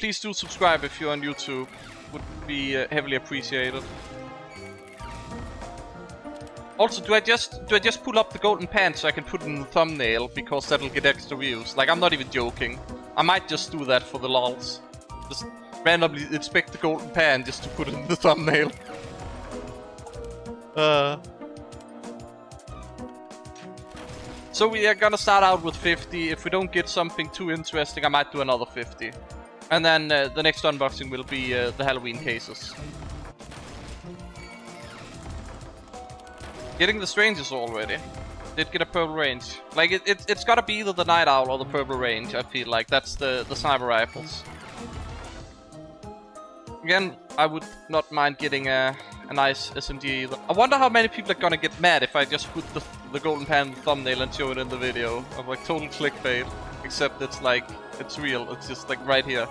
Please do subscribe if you're on YouTube. Would be heavily appreciated. Also, do I just pull up the golden pants so I can put it in the thumbnail, because that'll get extra views? Like, I'm not even joking. I might just do that for the lols. Just randomly inspect the golden pan just to put it in the thumbnail. So we are gonna start out with 50. If we don't get something too interesting, I might do another 50. And then the next unboxing will be the Halloween cases. Getting the strangers already. Did get a purple range. Like, it's gotta be either the Night Owl or the purple range, I feel like. That's the sniper rifles. Again, I would not mind getting a nice SMG either. I wonder how many people are gonna get mad if I just put the golden pan in the thumbnail and show it in the video. I'm like, total clickbait. Except it's like, it's real. It's just like right here.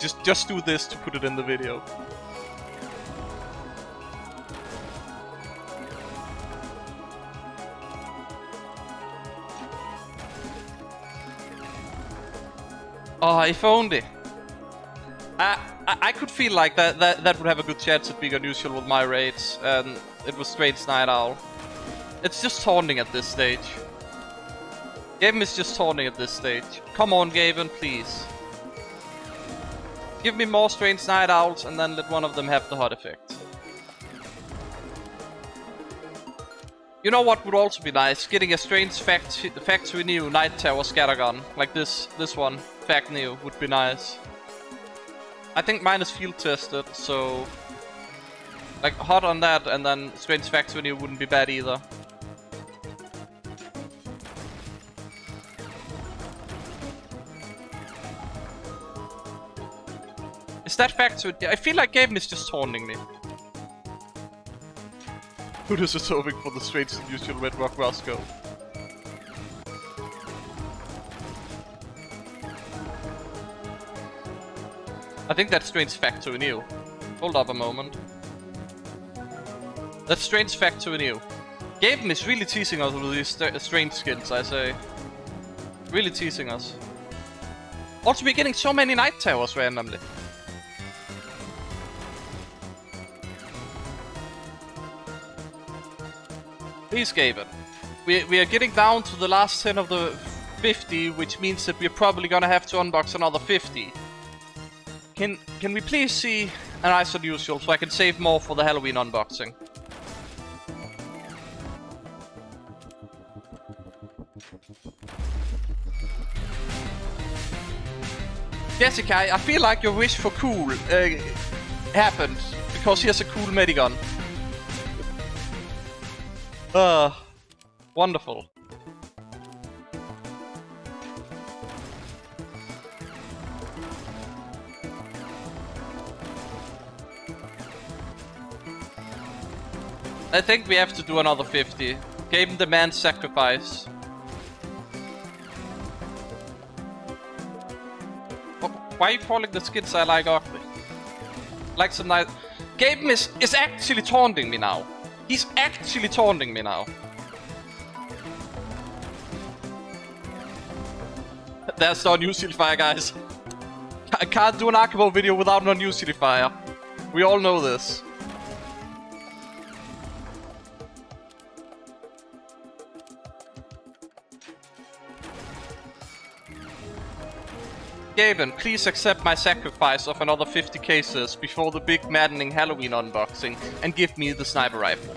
Just do this to put it in the video. Oh, if only. I could feel like that would have a good chance at being unusual with my raids. And it was straight Night Owl. It's just taunting at this stage. Gaben is just taunting at this stage. Come on, Gaben, please. Give me more strange Night Owls and then let one of them have the HUD effect. You know what would also be nice? Getting a strange factory new Night Tower scattergun. Like this one, fact new, would be nice. I think mine is field tested, so... like, HUD on that and then strange factory new wouldn't be bad either. Is that factory? I feel like Gaben is just taunting me. Who is this hoping for the strange and usual Red Rock Roscoe? I think that strange factory new. Hold up a moment. That strange factory new. Gaben is really teasing us with these strange skins, I say. Really teasing us. Also, we're getting so many Night Towers randomly. Please, Gaben. We are getting down to the last 10 of the 50, which means that we're probably gonna have to unbox another 50. Can we please see an nice unusual so I can save more for the Halloween unboxing? Jessica, I feel like your wish for cool happened, because here's a cool Medi Gun. Wonderful. I think we have to do another 50. Gaben demands sacrifice. Oh, why are you calling the skits I like ugly? Like some nice... Gaben is actually taunting me now. He's actually taunting me now. There's the Unusualifier, guys. I can't do an Archimo video without an Unusualifier. We all know this. Gaben, please accept my sacrifice of another 50 cases before the big maddening Halloween unboxing and give me the sniper rifle.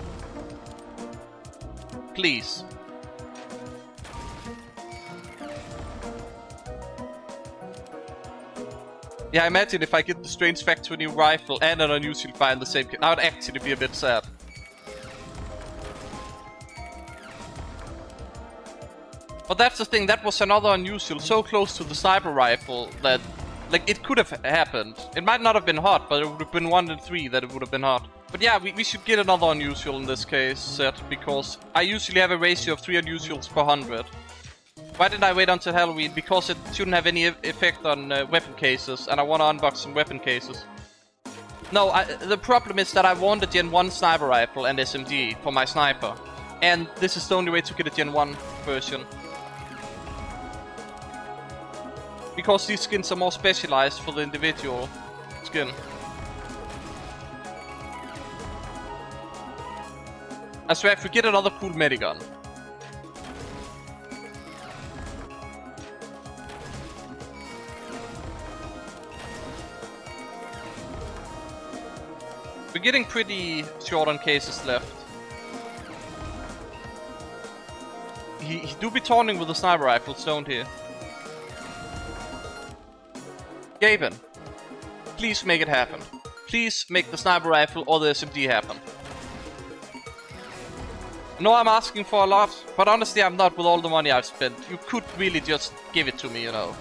Please. Yeah, imagine if I get the strange factory new rifle and an unusual fire in the same case. I would actually be a bit sad. But that's the thing, that was another unusual, so close to the sniper rifle that, like, it could have happened. It might not have been hot, but it would have been 1 in 3 that it would have been hot. But yeah, we should get another unusual in this case set, because I usually have a ratio of 3 unusuals per 100. Why did I wait until Halloween? Because it shouldn't have any effect on weapon cases, and I want to unbox some weapon cases. No, the problem is that I want a Gen 1 sniper rifle and SMG for my sniper. And this is the only way to get a Gen 1 version. because these skins are more specialized for the individual skin. I swear, if we get another cool Medi Gun. We're getting pretty short on cases left. He do be taunting with a sniper rifle, don't he? Gaben, please make it happen. Please make the sniper rifle or the SMG happen. No, I'm asking for a lot, but honestly I'm not with all the money I've spent. You could really just give it to me, you know.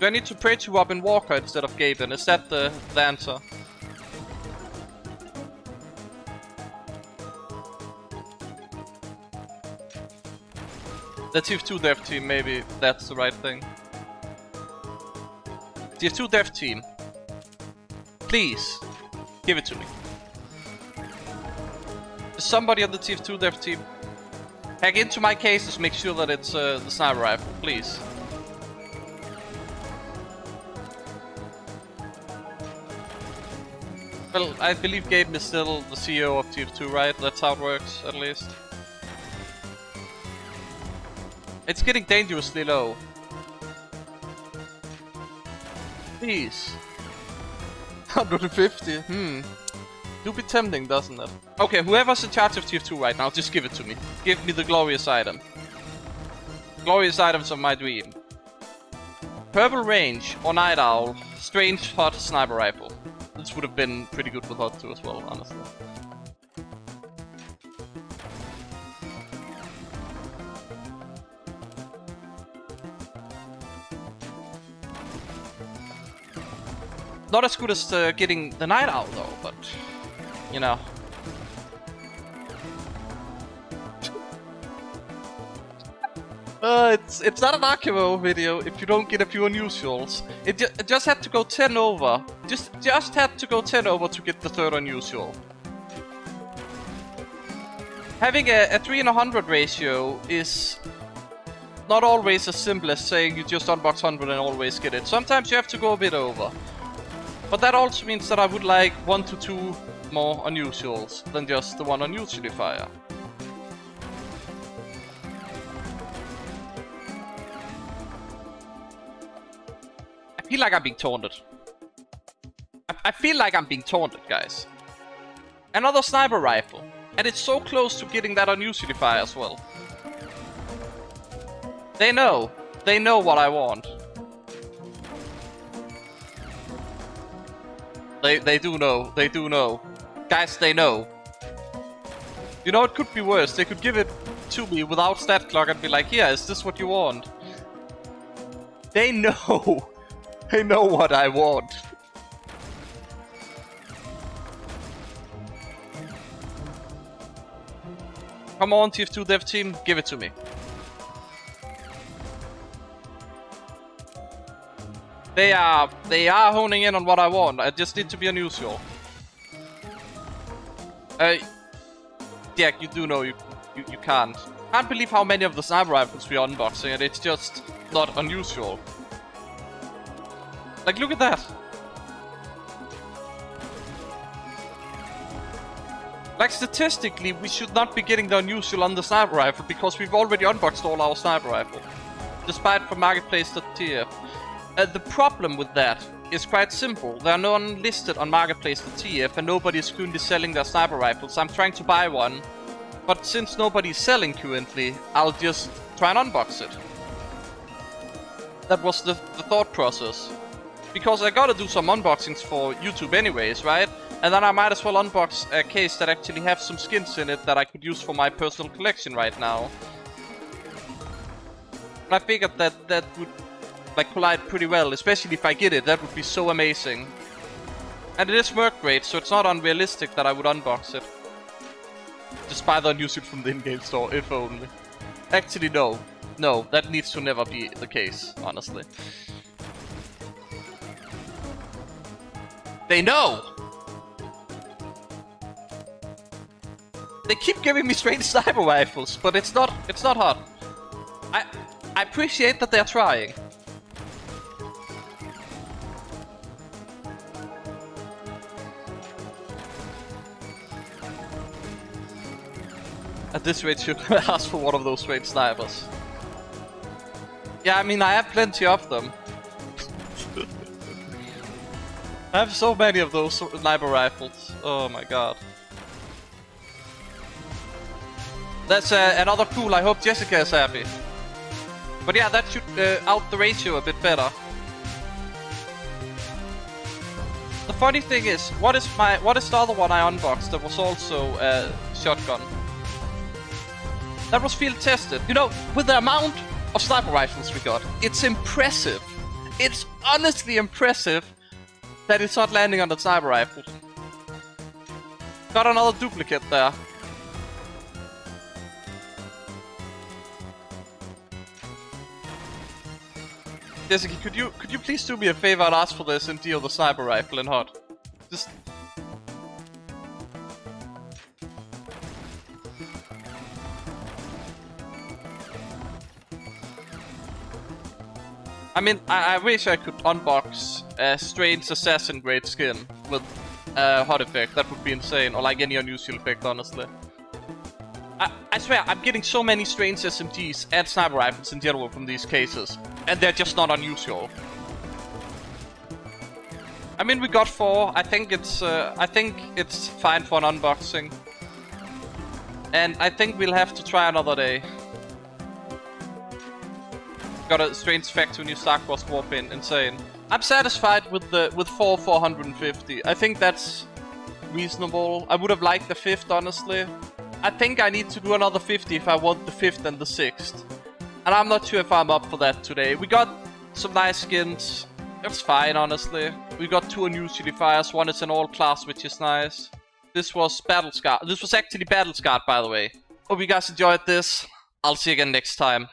Do I need to pray to Robin Walker instead of Gaben? Is that the answer? The TF2 dev team, maybe that's the right thing. TF2 dev team, please give it to me. Is somebody on the TF2 dev team? Hack into my cases, make sure that it's the sniper rifle, please. Well, I believe Gaben is still the CEO of TF2, right? That's how it works, at least. It's getting dangerously low. Please. 150, Do be tempting, doesn't it? Okay, whoever's in charge of TF2 right now, just give it to me. Give me the glorious item. Glorious items of my dream. Purple range or Night Owl. Strange hot sniper rifle. This would have been pretty good with Hot 2 as well, honestly. Not as good as getting the Night Owl though, but you know. It's not an Archimo video if you don't get a few unusuals. It just had to go 10 over. Just had to go 10 over to get the third unusual. Having a 3 in 100 ratio is not always as simple as saying you just unbox 100 and always get it. Sometimes you have to go a bit over. But that also means that I would like 1 to 2 more unusuals than just the one unusualifier. I feel like I'm being taunted. I feel like I'm being taunted, guys. Another sniper rifle. And it's so close to getting that unusualifier as well. They know. They know what I want. They do know. They do know. Guys, they know. You know, it could be worse. They could give it to me without stat clock and be like, yeah, is this what you want? They know. I know what I want. Come on, TF2 dev team, give it to me. They are honing in on what I want. I just need to be unusual. Yeah, you do know you can't. Can't believe how many of the sniper rifles we are unboxing, and it's just not unusual. Like, look at that! Like, statistically, we should not be getting the unusual on the sniper rifle, because we've already unboxed all our sniper rifle. Despite from Marketplace.tf. The problem with that is quite simple. There are none listed on Marketplace.tf, and nobody is currently selling their sniper rifles. I'm trying to buy one, but since nobody's selling currently, I'll just try and unbox it. That was the thought process. Because I gotta do some unboxings for YouTube anyways, right? And then I might as well unbox a case that actually has some skins in it that I could use for my personal collection right now. And I figured that would like collide pretty well, especially if I get it. That would be so amazing. And it is work rate, so it's not unrealistic that I would unbox it. Despite the unused from the in-game store, if only. Actually, no. No, that needs to never be the case, honestly. They know! They keep giving me strange sniper rifles, but it's not hot. I appreciate that they are trying. At this rate, you can ask for one of those trained snipers. Yeah, I mean, I have plenty of them. I have so many of those sniper rifles. Oh my god. That's another cool. I hope Jessica is happy. But yeah, that should out the ratio a bit better. The funny thing is, what is the other one I unboxed that was also a shotgun? That was field tested. You know, with the amount of sniper rifles we got, it's impressive. It's honestly impressive that it's not landing on the sniper rifle. Got another duplicate there. Jessica, could you please do me a favor and ask for this and deal the sniper rifle in HOT? Just... I mean, I wish I could unbox a strange assassin grade skin with a HOT effect. That would be insane, or like any unusual effect, honestly. I swear, I'm getting so many strange SMGs and sniper rifles in general from these cases, and they're just not unusual. I mean, we got 4. I think it's fine for an unboxing, and I think we'll have to try another day. Got a strange factory new Star Wars warpin, insane. I'm satisfied with the 450. I think that's reasonable. I would have liked the 5th, honestly. I think I need to do another 50 if I want the 5th and the 6th. And I'm not sure if I'm up for that today. We got some nice skins. It's fine, honestly. We got 2 Unusualifiers. One is an all-class, which is nice. This was Battle Scar. This was actually Battle Scar, by the way. Hope you guys enjoyed this. I'll see you again next time.